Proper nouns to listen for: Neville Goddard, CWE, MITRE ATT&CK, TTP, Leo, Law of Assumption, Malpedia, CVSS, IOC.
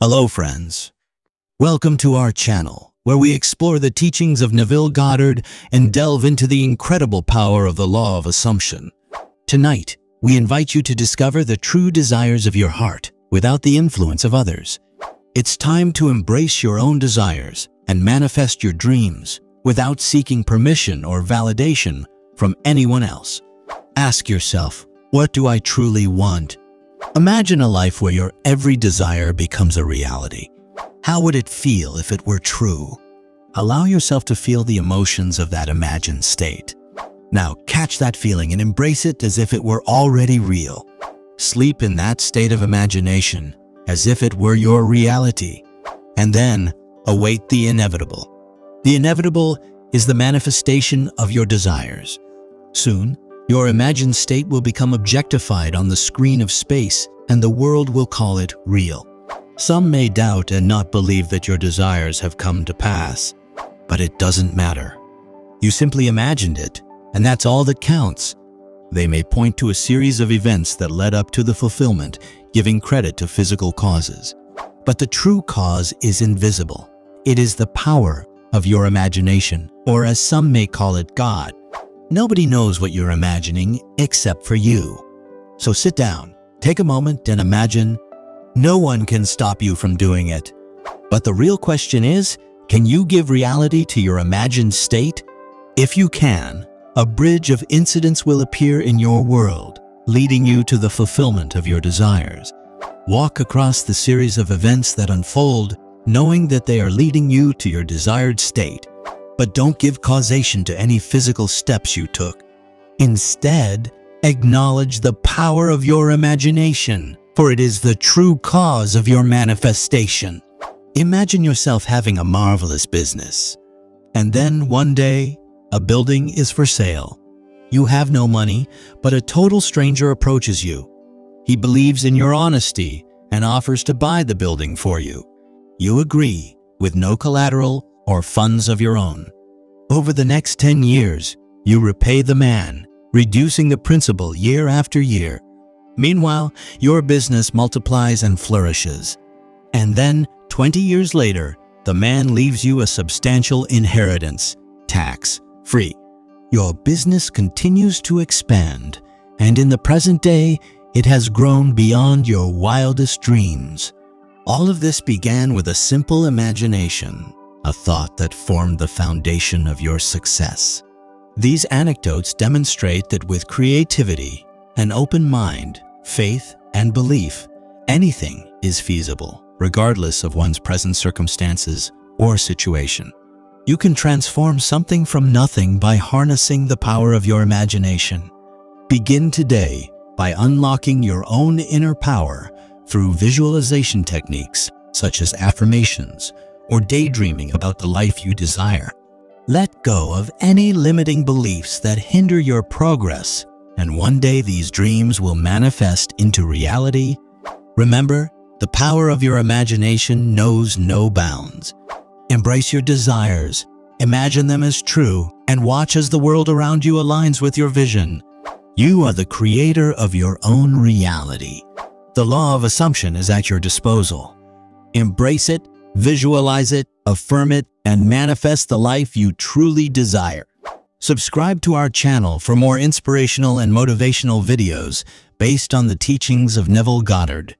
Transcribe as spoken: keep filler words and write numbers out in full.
Hello friends, welcome to our channel where we explore the teachings of Neville Goddard and delve into the incredible power of the Law of Assumption. Tonight, we invite you to discover the true desires of your heart without the influence of others. It's time to embrace your own desires and manifest your dreams without seeking permission or validation from anyone else. Ask yourself, what do I truly want? Imagine a life where your every desire becomes a reality. How would it feel if it were true? Allow yourself to feel the emotions of that imagined state. Now catch that feeling and embrace it as if it were already real. Sleep in that state of imagination as if it were your reality. And then await the inevitable. The inevitable is the manifestation of your desires. Soon, your imagined state will become objectified on the screen of space, and the world will call it real. Some may doubt and not believe that your desires have come to pass, but it doesn't matter. You simply imagined it, and that's all that counts. They may point to a series of events that led up to the fulfillment, giving credit to physical causes. But the true cause is invisible. It is the power of your imagination, or as some may call it, God. Nobody knows what you're imagining except for you. So sit down, take a moment and imagine. No one can stop you from doing it. But the real question is, can you give reality to your imagined state? If you can, a bridge of incidents will appear in your world, leading you to the fulfillment of your desires. Walk across the series of events that unfold, knowing that they are leading you to your desired state. But don't give causation to any physical steps you took. Instead, acknowledge the power of your imagination, for it is the true cause of your manifestation. Imagine yourself having a marvelous business, and then one day, a building is for sale. You have no money, but a total stranger approaches you. He believes in your honesty and offers to buy the building for you. You agree, with no collateral or funds of your own. Over the next ten years, you repay the man, reducing the principal year after year. Meanwhile, your business multiplies and flourishes. And then, twenty years later, the man leaves you a substantial inheritance, tax-free. Your business continues to expand, and in the present day, it has grown beyond your wildest dreams. All of this began with a simple imagination, a thought that formed the foundation of your success. These anecdotes demonstrate that with creativity, an open mind, faith, and belief, anything is feasible, regardless of one's present circumstances or situation. You can transform something from nothing by harnessing the power of your imagination. Begin today by unlocking your own inner power through visualization techniques such as affirmations, or daydreaming about the life you desire. Let go of any limiting beliefs that hinder your progress, and one day these dreams will manifest into reality. Remember, the power of your imagination knows no bounds. Embrace your desires, imagine them as true, and watch as the world around you aligns with your vision. You are the creator of your own reality. The Law of Assumption is at your disposal. Embrace it, visualize it, affirm it, and manifest the life you truly desire. Subscribe to our channel for more inspirational and motivational videos based on the teachings of Neville Goddard.